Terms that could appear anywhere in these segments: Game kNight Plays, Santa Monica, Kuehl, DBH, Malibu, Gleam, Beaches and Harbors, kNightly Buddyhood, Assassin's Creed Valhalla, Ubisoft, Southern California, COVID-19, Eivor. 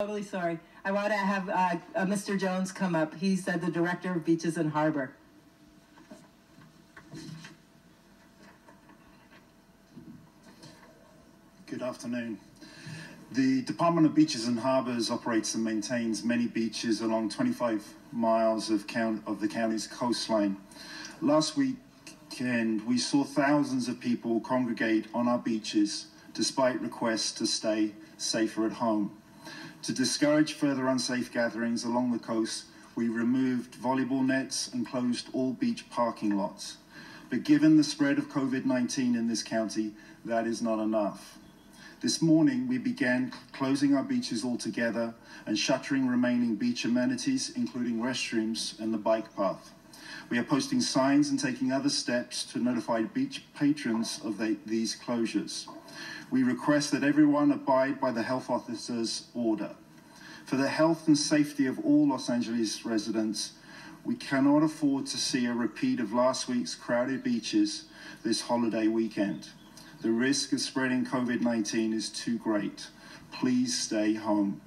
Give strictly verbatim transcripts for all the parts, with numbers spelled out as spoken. Totally sorry. I want to have uh, uh, Mister Jones come up. He's uh, the director of Beaches and Harbor. Good afternoon. The Department of Beaches and Harbors operates and maintains many beaches along twenty-five miles of, count of the county's coastline. Last weekend, we saw thousands of people congregate on our beaches despite requests to stay safer at home. To discourage further unsafe gatherings along the coast, we removed volleyball nets and closed all beach parking lots. But given the spread of COVID nineteen in this county, that is not enough. This morning, we began closing our beaches altogether and shuttering remaining beach amenities, including restrooms and the bike path. We are posting signs and taking other steps to notify beach patrons of the, these closures. We request that everyone abide by the health officer's order. For the health and safety of all Los Angeles residents, we cannot afford to see a repeat of last week's crowded beaches this holiday weekend. The risk of spreading COVID nineteen is too great. Please stay home.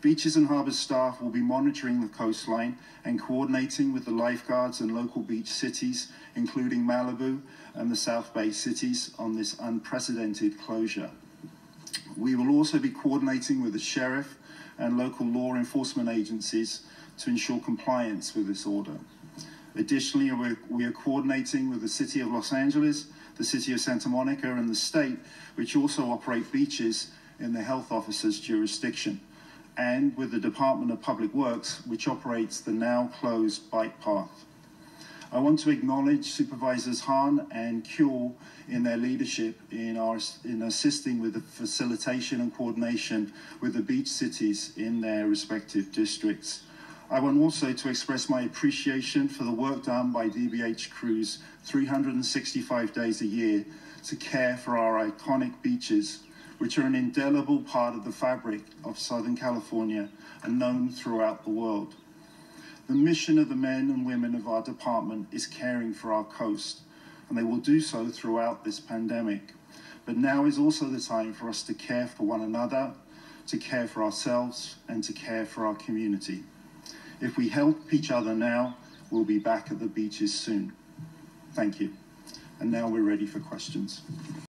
Beaches and Harbor staff will be monitoring the coastline and coordinating with the lifeguards and local beach cities, including Malibu and the South Bay cities, on this unprecedented closure. We will also be coordinating with the sheriff and local law enforcement agencies to ensure compliance with this order. Additionally, we are coordinating with the City of Los Angeles, the City of Santa Monica, and the state, which also operate beaches in the health officer's jurisdiction, and with the Department of Public Works, which operates the now-closed bike path. I want to acknowledge Supervisors Hahn and Kuehl in their leadership in, our, in assisting with the facilitation and coordination with the beach cities in their respective districts. I want also to express my appreciation for the work done by D B H crews three hundred sixty-five days a year to care for our iconic beaches, which are an indelible part of the fabric of Southern California and known throughout the world. The mission of the men and women of our department is caring for our coast, and they will do so throughout this pandemic. But now is also the time for us to care for one another, to care for ourselves, and to care for our community. If we help each other now, we'll be back at the beaches soon. Thank you. And now we're ready for questions.